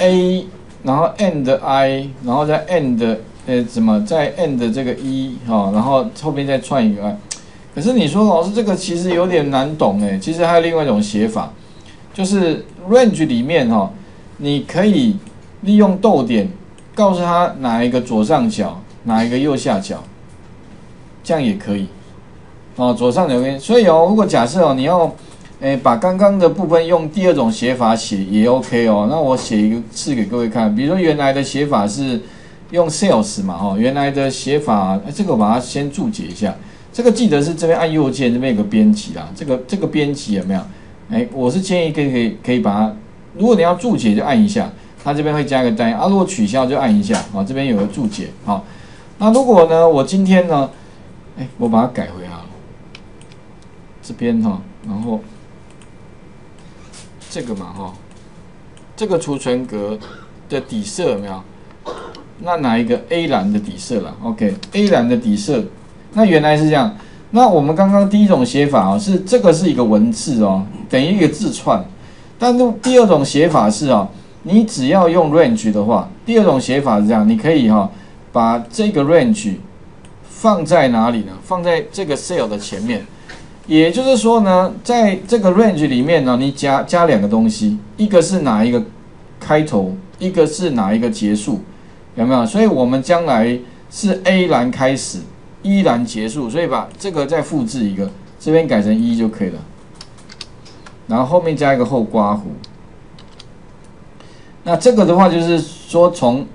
a， 然后 and i， 然后再 and 再 and 这个 e 哈，然后后面再串一个 i。可是你说老师这个其实有点难懂哎，其实还有另外一种写法，就是 range 里面哈，你可以利用逗点告诉他哪一个左上角，哪一个右下角，这样也可以。哦，左上角跟所以哦，如果假设哦你要把刚刚的部分用第二种写法写也 OK 哦。那我写一次给各位看，比如说原来的写法是用 sales 嘛哈，原来的写法这个我把它先注解一下。这个记得是这边按右键，这边有个编辑啦。这个编辑有没有？我是建议可以把它，如果你要注解就按一下，它这边会加一个单啊。如果取消就按一下啊，这边有个注解啊。那如果呢，我今天呢，我把它改回好了，这边哈，然后这个嘛哈，这个储存格的底色有没有？那哪一个 A 栏的底色啦 ？OK，A 栏的底色。那原来是这样，那我们刚刚第一种写法哦，是这个是一个文字哦，等于一个字串。但是第二种写法是哦，你只要用 range 的话，第二种写法是这样，你可以哈把这个 range 放在哪里呢？放在这个 cell 的前面。也就是说呢，在这个 range 里面呢，你加两个东西，一个是哪一个开头，一个是哪一个结束，有没有？所以我们将来是 A 栏开始。依然结束，所以把这个再复制一个，这边改成一就可以了。然后后面加一个后括弧。那这个的话就是说，从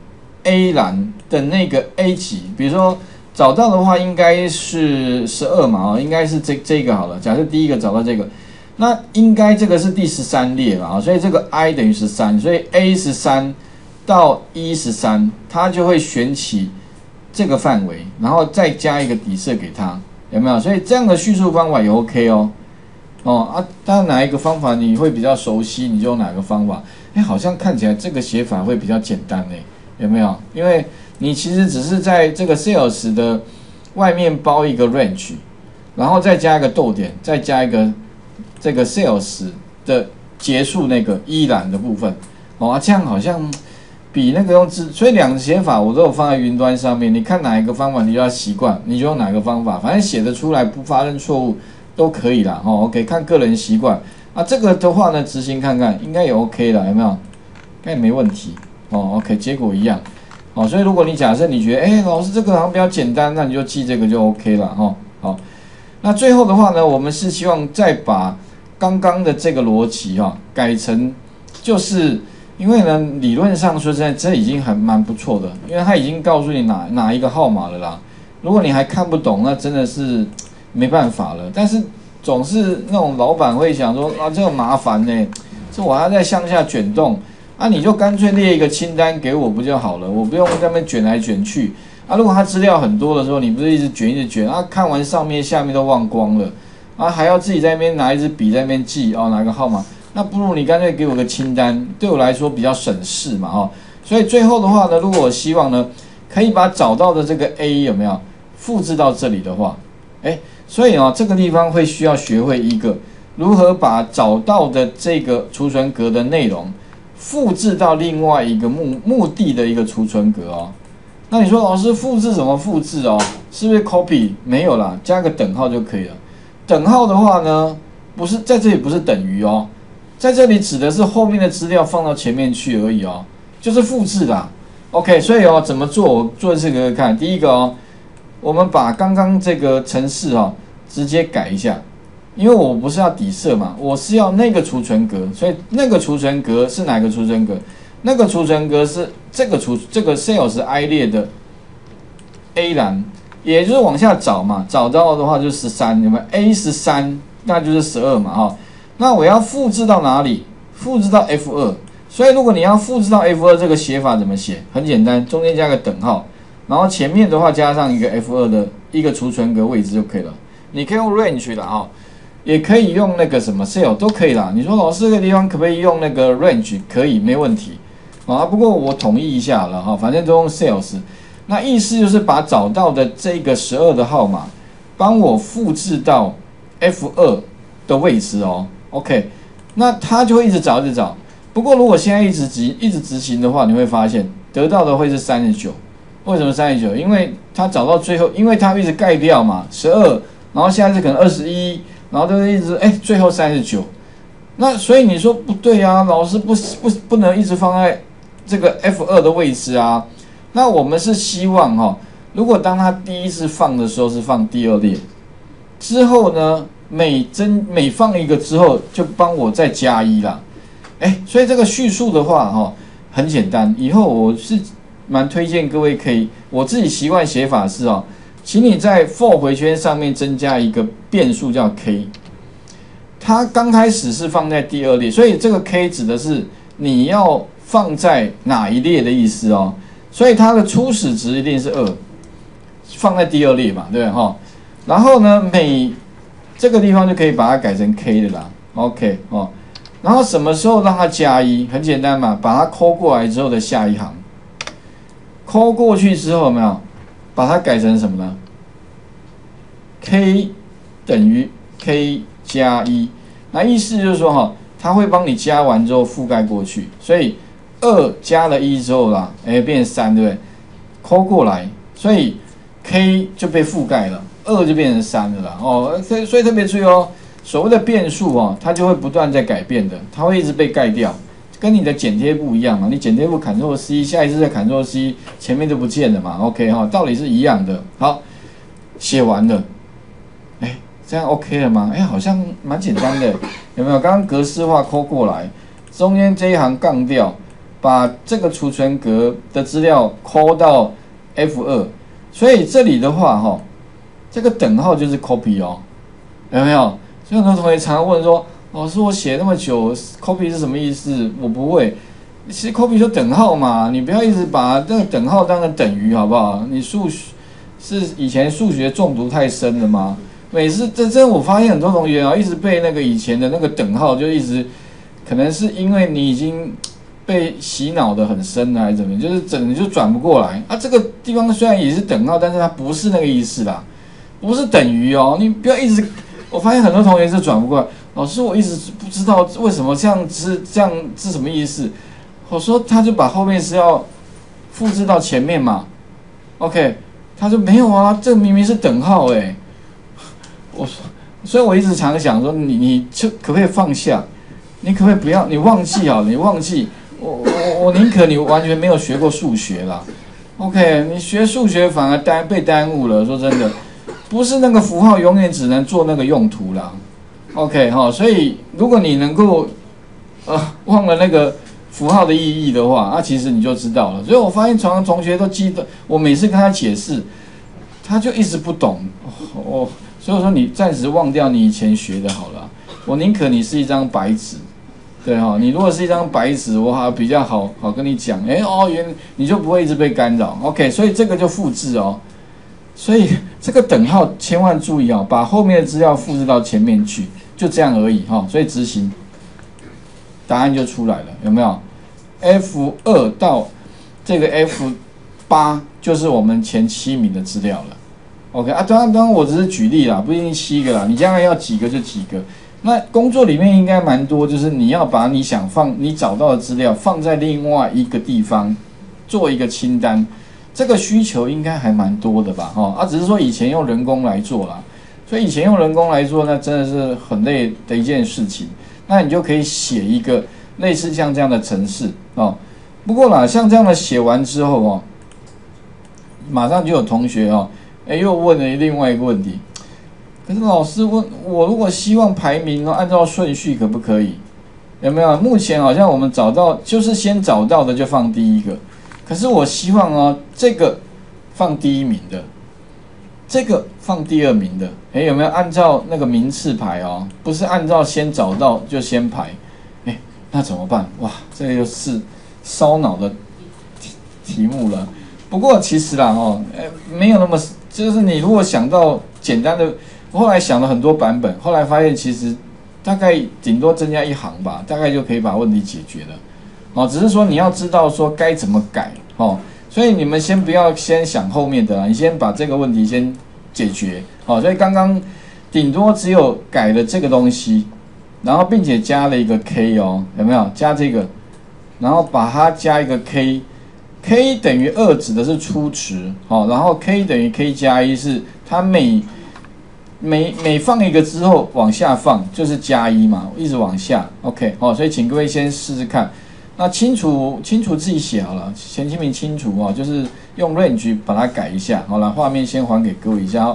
A 栏的那个 A 级，比如说找到的话应该是12嘛，哦，应该是这个好了。假设第一个找到这个，那应该这个是第13列嘛，所以这个 I 等于13，所以 A13 到 E13，它就会选起。这个范围，然后再加一个底色给它，有没有？所以这样的叙述方法也 OK 哦。当然哪一个方法你会比较熟悉，你就用哪个方法。好像看起来这个写法会比较简单哎，有没有？因为你其实只是在这个 sales 的外面包一个 range， 然后再加一个逗点，再加一个这个 sales 的结束那个依然的部分。这样好像。比那个用字，所以两个写法我都有放在云端上面。你看哪一个方法，你就要习惯，你就用哪个方法，反正写得出来不发生错误都可以啦。OK， 看个人习惯啊。这个的话呢，执行看看应该也 OK 啦，有没有？应该也没问题哦。OK， 结果一样哦。所以如果你假设你觉得，老师这个好像比较简单，那你就记这个就 OK 啦。好，那最后的话呢，我们是希望再把刚刚的这个逻辑改成就是。因为呢，理论上说实在，这已经蛮不错的，因为它已经告诉你哪一个号码了啦。如果你还看不懂，那真的是没办法了。但是总是那种老板会想说啊，这个麻烦呢，这我还要再向下卷动啊，你就干脆列一个清单给我不就好了？我不用在那边卷来卷去啊。如果他资料很多的时候，你不是一直卷啊，看完上面下面都忘光了啊，还要自己在那边拿一支笔在那边记哦，哪个号码？那不如你干脆给我个清单，对我来说比较省事嘛，所以最后的话呢，如果我希望呢，可以把找到的这个 A 有没有复制到这里的话，所以这个地方会需要学会一个如何把找到的这个储存格的内容复制到另外一个目的的一个储存格哦。那你说老师复制怎么复制哦？是不是 copy？ 没有啦，加个等号就可以了。等号的话呢，不是在这里不是等于哦。在这里指的是后面的资料放到前面去而已哦，就是复制啦。OK， 所以怎么做？我做这个看。第一个我们把刚刚这个程式直接改一下，因为我不是要底色嘛，我是要那个储存格，所以那个储存格是哪个储存格？那个储存格是这个 sales I 列的 A 栏，也就是往下找嘛，找到的话就13，有没有 A13， 那就是12嘛。那我要复制到哪里？复制到 F2， 所以如果你要复制到 F2 这个写法怎么写？很简单，中间加个等号，然后前面的话加上一个 F2 的一个储存格位置就可以了。你可以用 range 啦也可以用那个什么 cell 都可以啦。你说老师这个地方可不可以用那个 range？ 可以，没问题啊。不过我统一一下了反正都用 sales。那意思就是把找到的这个12的号码帮我复制到 F2 的位置。OK， 那他就会一直找。不过如果现在一直执行的话，你会发现得到的会是39。为什么39？因为他找到最后，因为他一直盖掉嘛， 12， 然后现在是可能21，然后就是一直最后39。那所以你说不对啊，老师不能一直放在这个 F2 的位置啊。那我们是希望如果当他第一次放的时候是放第二列，之后呢每放一个之后就帮我再加一啦。所以这个叙述的话很简单，以后我是蛮推荐各位可以，我自己习惯写法是请你在 for 回圈上面增加一个变数叫 k。它刚开始是放在第二列，所以这个 k 指的是你要放在哪一列的意思哦。所以它的初始值一定是2，放在第二列嘛，对不对哈？然后呢，这个地方就可以把它改成 k 的啦 ，OK 哦。然后什么时候让它加1？很简单嘛，把它抠过来之后的下一行，抠过去之后有没有？把它改成什么呢 ？k 等于 k 加1。那意思就是说它会帮你加完之后覆盖过去，所以2加了1之后啦，变成3，对不对？抠过来，所以 k 就被覆盖了，2就变成3了啦。所以特别注意哦，所谓的变数它就会不断在改变的，它会一直被盖掉，跟你的剪贴簿一样嘛。你剪贴簿 Ctrl C， 下一次再 Ctrl C， 前面就不见了嘛。OK 道理是一样的。好，写完了。这样 OK 了吗？好像蛮简单的，有没有？刚刚格式化抠过来，中间这一行杠掉，把这个储存格的资料抠到 F2， 所以这里的话这个等号就是 copy 有没有？所以很多同学常常问说，老师我写那么久 ，copy 是什么意思？我不会。其实 copy 就等号嘛，你不要一直把那个等号当成等于，好不好？你以前数学中毒太深了吗？每次这我发现很多同学一直被那个以前的那个等号就一直，可能是因为你已经被洗脑的很深了，还是怎么样，就是整个就转不过来啊。这个地方虽然也是等号，但是它不是那个意思啦，不是等于你不要一直。我发现很多同学是转不过来，老师我一直不知道为什么这样是什么意思。我说他就把后面是要复制到前面嘛 ，OK？ 他说没有啊，这明明是等号所以我一直常想说，你就可不可以放下？你可不可以不要？你忘记你忘记我宁可你完全没有学过数学啦 ，OK？ 你学数学反而被耽误了。说真的，不是那个符号永远只能做那个用途啦 ，OK 所以如果你能够忘了那个符号的意义的话，其实你就知道了。所以我发现常常同学都记得，我每次跟他解释，他就一直不懂。所以我说你暂时忘掉你以前学的好了我宁可你是一张白纸，对你如果是一张白纸，我比较好跟你讲，你就不会一直被干扰 ，OK？ 所以这个就复制所以这个等号千万注意把后面的资料复制到前面去，就这样而已所以执行，答案就出来了，有没有 ？F2 到这个 F8 就是我们前7名的资料了。OK 当然我只是举例啦，不一定7个啦，你将来要几个就几个。那工作里面应该蛮多，就是你要把你想放、你找到的资料放在另外一个地方，做一个清单。这个需求应该还蛮多的吧？只是说以前用人工来做啦，所以以前用人工来做，那真的是很累的一件事情。那你就可以写一个类似像这样的程式不过啦，像这样的写完之后马上就有同学又问了另外一个问题，可是老师问我，如果希望排名按照顺序可不可以？有没有？目前好像我们找到就是先找到的就放第一个，可是我希望这个放第1名的，这个放第2名的，有没有按照那个名次排不是按照先找到就先排，那怎么办？哇，这又是烧脑的题目了。不过其实啦没有那么。就是你如果想到简单的，我后来想了很多版本，后来发现其实大概顶多增加一行吧，大概就可以把问题解决了。只是说你要知道说该怎么改所以你们先不要先想后面的啦，你先把这个问题先解决所以刚刚顶多只有改了这个东西，然后并且加了一个 k 有没有？加这个然后把它加一个 k，k 等于2指的是初值，好，然后 k 等于 k 加1是它每放一个之后往下放就是加1嘛，一直往下 ，OK， 好，所以请各位先试试看。那清除自己写好了，前期没清除哦，就是用 range 把它改一下，好了，画面先还给各位一下。